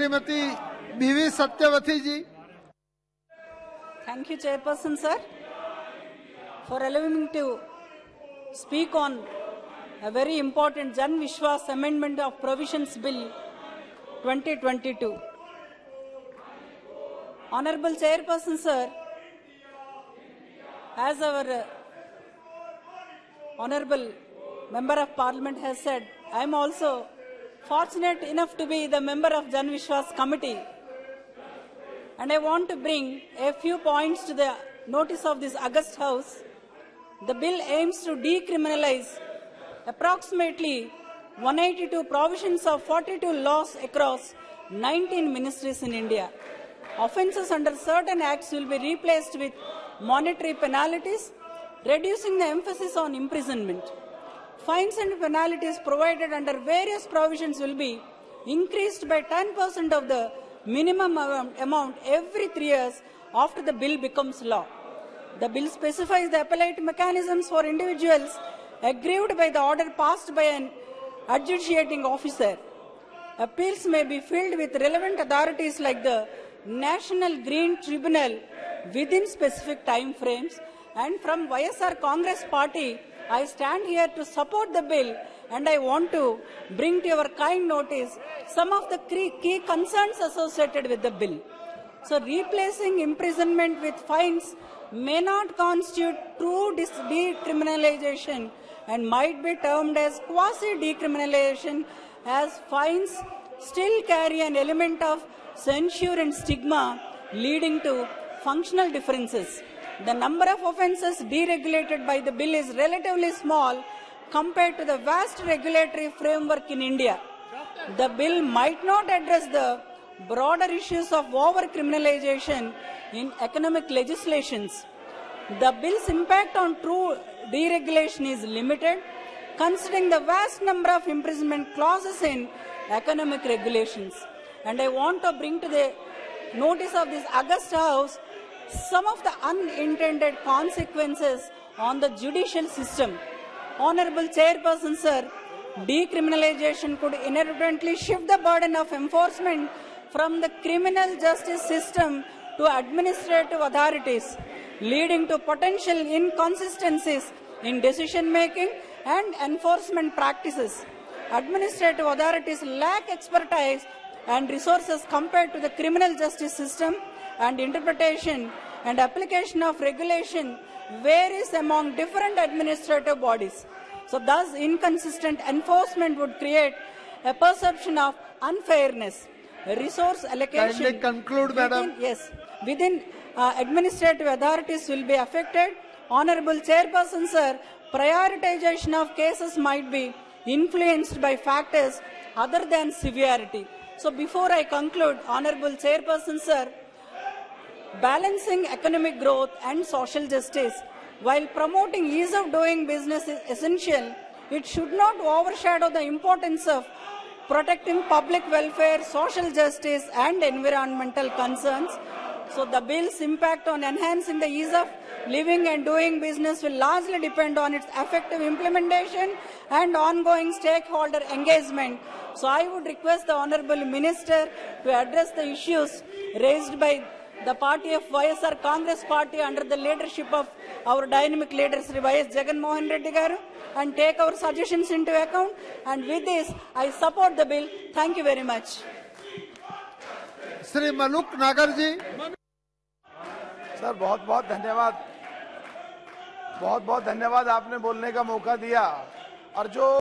श्रीमती बीवी सत्यवती जी. Thank you, Chairperson, sir, for allowing me to speak on a very important Jan Vishwas Amendment of Provisions Bill 2022. Honorable Chairperson, sir, as our Honorable Member of Parliament has said, I am also fortunate enough to be the member of Jan Vishwas Committee. And I want to bring a few points to the notice of this august House. The bill aims to decriminalize approximately 182 provisions of 42 laws across 19 ministries in India. Offences under certain acts will be replaced with monetary penalties, reducing the emphasis on imprisonment. Fines and penalties provided under various provisions will be increased by 10% of the minimum amount every 3 years after the bill becomes law. The bill specifies the appellate mechanisms for individuals aggrieved by the order passed by an adjudicating officer. Appeals may be filed with relevant authorities like the National Green Tribunal within specific time frames. And from YSR Congress Party, I stand here to support the bill, and I want to bring to your kind notice some of the key concerns associated with the bill. So, replacing imprisonment with fines may not constitute true decriminalization and might be termed as quasi-decriminalization, as fines still carry an element of censure and stigma, leading to functional differences. The number of offences deregulated by the bill is relatively small compared to the vast regulatory framework in India. The bill might not address the broader issues of over-criminalization in economic legislations. The bill's impact on true deregulation is limited, considering the vast number of imprisonment clauses in economic regulations. And I want to bring to the notice of this august House some of the unintended consequences on the judicial system. Honorable Chairperson, sir, decriminalization could inadvertently shift the burden of enforcement from the criminal justice system to administrative authorities, leading to potential inconsistencies in decision-making and enforcement practices. Administrative authorities lack expertise and resources compared to the criminal justice system, and interpretation and application of regulation varies among different administrative bodies. So thus, inconsistent enforcement would create a perception of unfairness. Resource allocation kindly conclude, madam. Yes, within administrative authorities will be affected. Honorable Chairperson, sir, prioritization of cases might be influenced by factors other than severity. So before I conclude, Honorable Chairperson, sir, balancing economic growth and social justice while promoting ease of doing business is essential. It should not overshadow the importance of protecting public welfare, social justice, and environmental concerns. So the bill's impact on enhancing the ease of living and doing business will largely depend on its effective implementation and ongoing stakeholder engagement. So I would request the Honorable Minister to address the issues raised by the party of YSR Congress Party under the leadership of our dynamic leader Sri YS Jagan Mohan Reddy garu, and take our suggestions into account. And with this, I support the bill. Thank you very much. Sri Maluk Nagar ji. Sir, बहुत धन्यवाद. बहुत धन्यवाद आपने बोलने का मौका दिया और जो